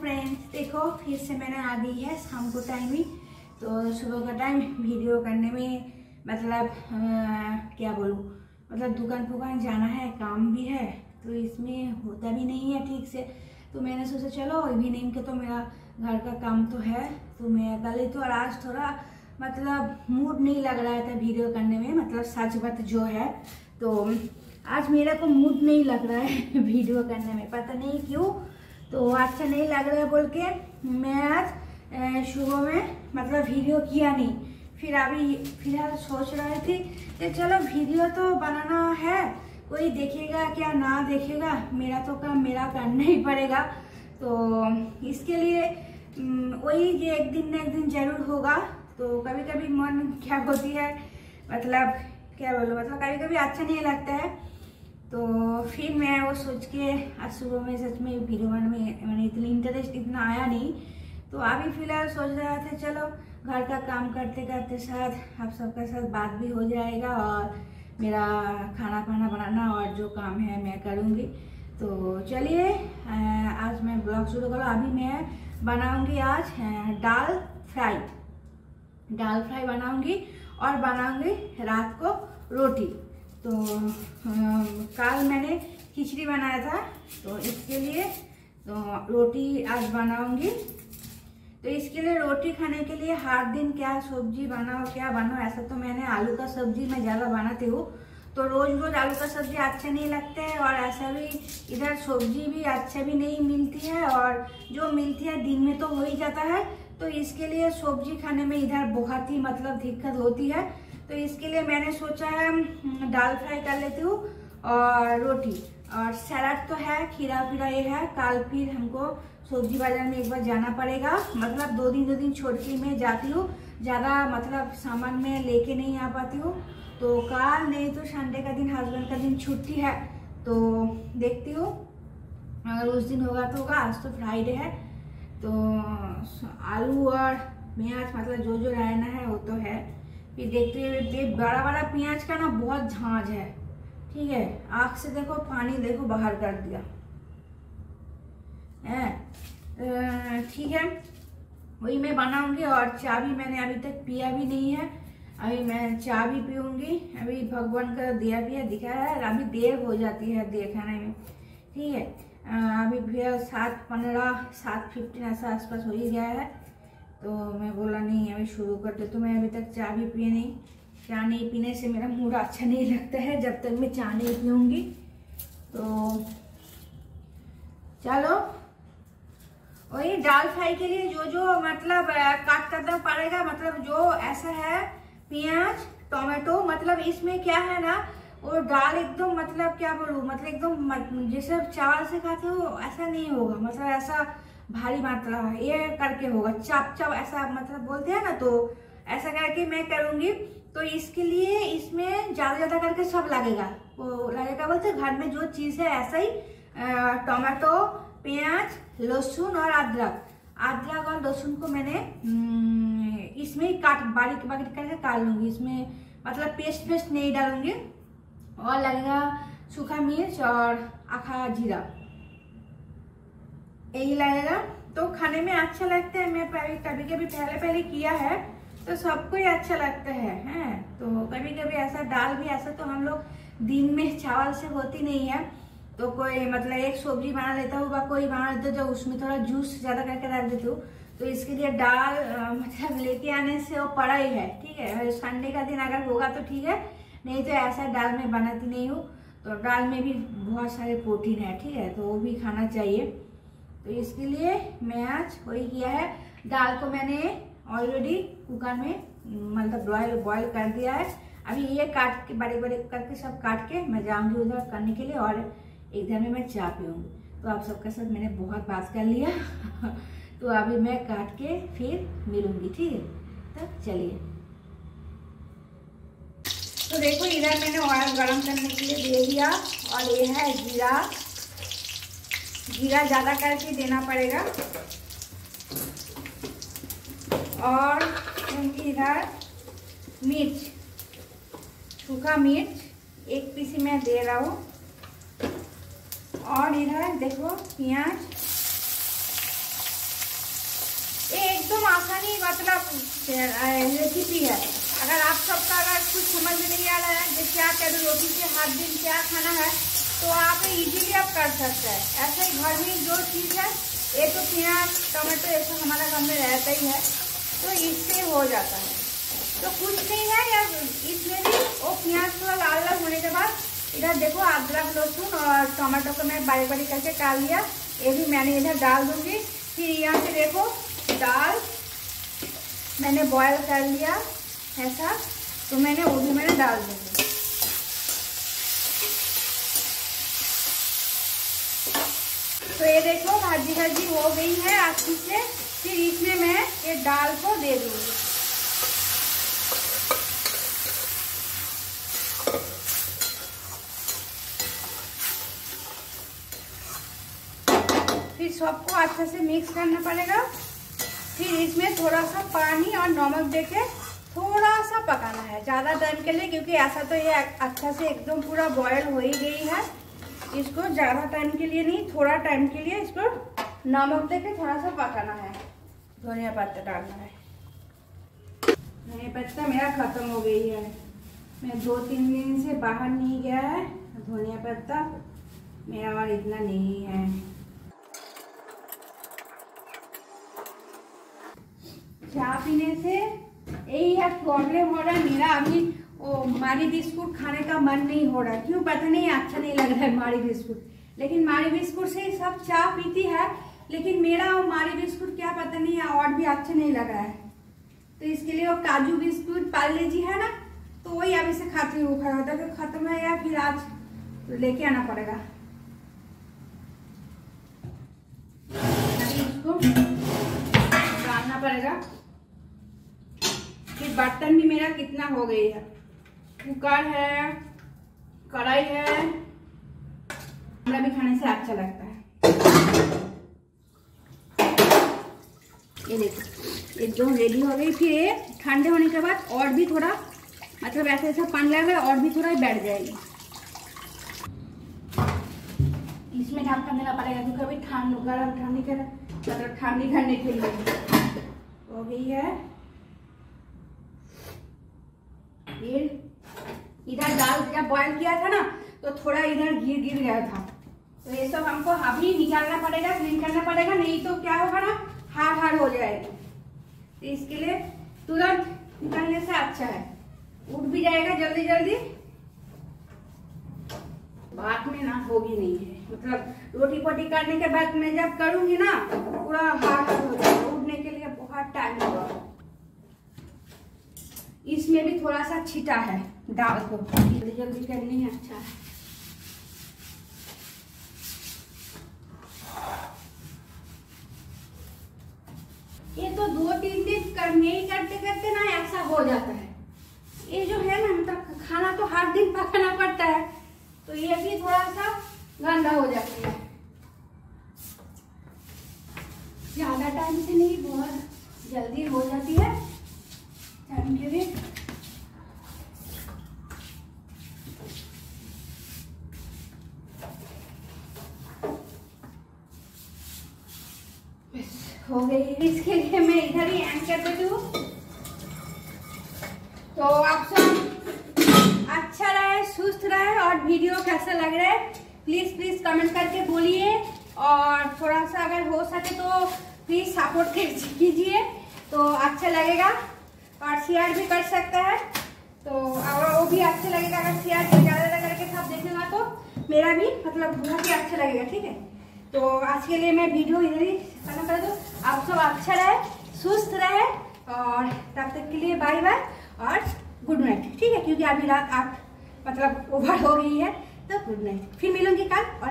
Friends, देखो फिर से मैंने आ गई है शाम को टाइमिंग। तो सुबह का टाइम वीडियो करने में मतलब क्या बोलूँ, मतलब दुकान फुकान जाना है, काम भी है, तो इसमें होता भी नहीं है ठीक से। तो मैंने सोचा चलो इवनिंग के तो मेरा घर का काम तो है, तो मैं कल ही तो आज थोड़ा मतलब मूड नहीं लग रहा था वीडियो करने में, मतलब सच बात जो है। तो आज मेरा को मूड नहीं लग रहा है वीडियो करने में, पता नहीं क्यों। तो अच्छा नहीं लग रहा है बोल के मैं आज सुबह में मतलब वीडियो किया नहीं। फिर अभी फिलहाल सोच रहे थे कि चलो वीडियो तो बनाना है, कोई देखेगा क्या ना देखेगा, मेरा तो काम मेरा करना ही पड़ेगा। तो इसके लिए वही ये एक दिन ना एक दिन जरूर होगा। तो कभी कभी मन क्या होती है, मतलब क्या बोलो, मतलब कभी कभी अच्छा नहीं लगता है। तो फिर मैं वो सोच के आज सुबह में सच में वीडियो बनाने में मैंने इतना इंटरेस्ट इतना आया नहीं। तो अभी फिलहाल सोच रहा था चलो घर का काम करते करते साथ आप सबका साथ बात भी हो जाएगा, और मेरा खाना खाना बनाना और जो काम है मैं करूँगी। तो चलिए आज मैं ब्लॉग शुरू करूँ। अभी मैं बनाऊँगी आज दाल फ्राई बनाऊँगी और बनाऊँगी रात को रोटी। तो कल मैंने खिचड़ी बनाया था, तो इसके लिए तो रोटी आज बनाऊँगी। तो इसके लिए रोटी खाने के लिए हर दिन क्या सब्जी बनाओ क्या बनाओ, ऐसा तो मैंने आलू का सब्जी मैं ज़्यादा बनाती हूँ। तो रोज़ रोज़ आलू का सब्जी अच्छा नहीं लगता है, और ऐसा भी इधर सब्जी भी अच्छा भी नहीं मिलती है, और जो मिलती है दिन में तो हो ही जाता है। तो इसके लिए सब्जी खाने में इधर बहुत ही मतलब दिक्कत होती है। तो इसके लिए मैंने सोचा है दाल फ्राई कर लेती हूँ और रोटी, और सलाद तो है, खीरा पीरा ये है। कल फिर हमको सब्जी बाजार में एक बार जाना पड़ेगा, मतलब दो दिन छोड़ के मैं जाती हूँ, ज़्यादा मतलब सामान में लेके नहीं आ पाती हूँ। तो कल नहीं तो संडे का दिन हस्बैंड का दिन छुट्टी है, तो देखती हूँ अगर उस दिन होगा तो होगा। आज तो फ्राइडे है, तो आलू और प्याज मतलब जो जो रहना है वो तो है। फिर देखते बड़ा प्याज का ना बहुत झाँझ है, ठीक है, आँख से देखो पानी देखो बाहर कर दिया है, ठीक है। वही मैं बनाऊंगी, और चाय भी मैंने अभी तक पिया भी नहीं है, अभी मैं चाय भी पीऊँगी। अभी भगवान का दिया पिया दिखा है, अभी देर हो जाती है देर खाने में, ठीक है। अभी भैया 7:15 7:15 ऐसा आसपास हो ही गया है। तो मैं बोला नहीं अभी शुरू करते, तो मैं अभी तक चाय भी पिए नहीं। चाय नहीं पीने से मेरा मूड अच्छा नहीं लगता है जब तक मैं चाय नहीं पीऊँगी। तो चलो वही दाल फ्राई के लिए जो जो मतलब काट करना पड़ेगा, मतलब जो ऐसा है प्याज टोमेटो, मतलब इसमें क्या है ना और दाल एकदम मतलब क्या बोलूँ, मतलब एकदम जैसे चावल से खाते हो ऐसा नहीं होगा, मतलब ऐसा भारी मात्रा ये करके होगा, चाप चाप ऐसा मतलब बोलते हैं ना, तो ऐसा करके मैं करूँगी। तो इसके लिए इसमें ज़्यादा करके सब लगेगा, वो लगेगा बोलते घर में जो चीज़ है ऐसा ही, टमाटो प्याज लहसुन और अदरक और लहसुन को मैंने इसमें ही काट बारीक बारीक करके काट लूँगी, इसमें मतलब पेस्ट नहीं डालूँगी। और लगेगा सूखा मिर्च और आखा जीरा, यही लगेगा। तो खाने में अच्छा लगता है, मैं कभी पहले किया है, तो सबको ही अच्छा लगता है हैं। तो कभी कभी ऐसा दाल भी ऐसा तो हम लोग दिन में चावल से होती नहीं है, तो कोई मतलब एक सब्जी बना लेता हूँ, कोई बना लेता हूँ जो उसमें थोड़ा जूस ज़्यादा करके डाल देती हूँ। तो इसके लिए दाल मतलब लेके आने से वो पड़ा ही है, ठीक है। संडे का दिन अगर होगा तो ठीक है, नहीं तो ऐसा दाल मैं बनाती नहीं हूँ। तो दाल में भी बहुत सारे प्रोटीन है, ठीक है, तो वो भी खाना चाहिए। तो इसके लिए मैं आज वही किया है, दाल को मैंने ऑलरेडी कुकर में मतलब बॉयल कर दिया है। अभी ये काट के बारीक बारीक करके सब काट के मैं जाऊँगी उधर करने के लिए, और इधर में मैं चाय पीऊँगी। तो आप सबके साथ मैंने बहुत बात कर लिया तो अभी मैं काट के फिर मिलूँगी, ठीक है। तब चलिए, तो देखो इधर मैंने ऑयल गरम करने के लिए दे दिया, और ये है जीरा ज़्यादा करके देना पड़ेगा। और इधर मिर्च, सूखा मिर्च एक पीसी मैं दे रहा हूँ। और इधर देखो प्याज एकदम आसानी मतलब रेसिपी है। अगर आप सबका अगर कुछ समझ में नहीं आ रहा है कि क्या करूँ रोटी से हर दिन क्या खाना है, तो आप इजीली आप कर सकते हैं। ऐसे ही घर में जो चीज़ है, ये तो प्याज टमाटर ये सब हमारा घर में रहता ही है, तो इससे हो जाता है। तो कुछ नहीं है या इसमें भी वो प्याज थोड़ा लाल लाल होने के बाद इधर देखो अदरक लहसुन और टमाटो को मैं बारीक बारीक करके काट लिया, ये भी मैंने इधर डाल दूँगी। फिर यहाँ से देखो दाल मैंने बॉयल कर लिया ऐसा, तो मैंने वो भी मैंने डाल दूंगी। तो ये देखो भाजी भाजी हो गई है अच्छी से। फिर इसमें मैं ये दाल को दे दूंगी। फिर सबको अच्छे से मिक्स करना पड़ेगा। फिर इसमें थोड़ा सा पानी और नमक देके थोड़ा सा पकाना है ज़्यादा टाइम के लिए, क्योंकि ऐसा तो ये अच्छा से एकदम पूरा बॉयल हो ही गई है। इसको ज़्यादा टाइम के लिए नहीं, थोड़ा टाइम के लिए इसको नमक देके थोड़ा सा पकाना है। धनिया पत्ता डालना है। धनिया पत्ता मेरा ख़त्म हो गई है, मैं 2-3 दिन से बाहर नहीं गया है। धनिया पत्ता मेरा और इतना नहीं है। चाय पीने से यही है प्रॉब्लम हो रहा है मेरा। अभी वो मारी बिस्कुट खाने का मन नहीं हो रहा, क्यों पता नहीं, अच्छा नहीं लग रहा है मारी बिस्कुट। लेकिन मारी बिस्कुट से ही सब चाय पीती है, लेकिन मेरा वो मारी बिस्कुट क्या पता नहीं है और भी अच्छा नहीं लग रहा है। तो इसके लिए वो काजू बिस्कुट पार्ले जी है ना, तो वही अभी से खाती हूँ। खा होता है ख़त्म है या फिर आज तो लेके आना पड़ेगा। इसको डालना पड़ेगा। फिर बर्तन भी मेरा कितना हो गई है, कुकर है, कढ़ाई है, हमारा भी खाने से अच्छा लगता है। ये देखो एकदम रेडी हो गई। फिर ये ठंडे होने के बाद और भी थोड़ा मतलब ऐसे ऐसा पानी लगेगा और भी थोड़ा बैठ जाएगी। इसमें ढक्कन देना पड़ेगा क्योंकि अभी ठंड गर्म ठंडी करने के लिए हो गई है। इधर दाल जब बॉयल किया था ना, तो थोड़ा इधर घी गिर गया था, तो ये सब हमको अभी निकालना पड़ेगा, क्लीन करना पड़ेगा, नहीं तो क्या होगा ना हार्ड हार्ड हो जाएगा। तो इसके लिए तुरंत निकालने से अच्छा है, उठ भी जाएगा जल्दी जल्दी, बाद में ना होगी नहीं है। मतलब रोटी पोटी करने के बाद मैं जब करूंगी ना, पूरा हार्ड हार्ड हो जाएगा, उठने के लिए बहुत टाइम होगा। इसमें भी थोड़ा सा छिटा है दाल को, जल्दी जल्दी करनी है। अच्छा ये तो 2-3 दिन करते करते ना ऐसा हो जाता है। ये जो है ना मतलब खाना तो हर दिन पकाना पड़ता है, तो ये भी थोड़ा सा गंदा हो जाता है। ज्यादा टाइम से नहीं, बहुत जल्दी हो जाती है। हो गई, इसके लिए मैं इधर ही एंड कर देती हूँ। तो आप सब अच्छा रहे, सुस्त रहे, और वीडियो कैसा लग रहा है प्लीज कमेंट करके बोलिए, और थोड़ा सा अगर हो सके तो प्लीज सपोर्ट कीजिए, तो अच्छा लगेगा। और शेयर भी कर सकता है, तो अगर वो भी अच्छा लगेगा, अगर शेयर ज़्यादा करके सब देखेगा तो मेरा भी मतलब बहुत ही अच्छा लगेगा। ठीक है, तो आज के लिए मैं वीडियो इधर ही खत्म कर दूँ। आप सब अच्छा रहे, सुस्त रहे, और तब तक के लिए बाय बाय और गुड नाइट। ठीक है, क्योंकि अभी रात 8 मतलब ओवर हो गई है, तो गुड नाइट। फिर मिलूंगी कल। और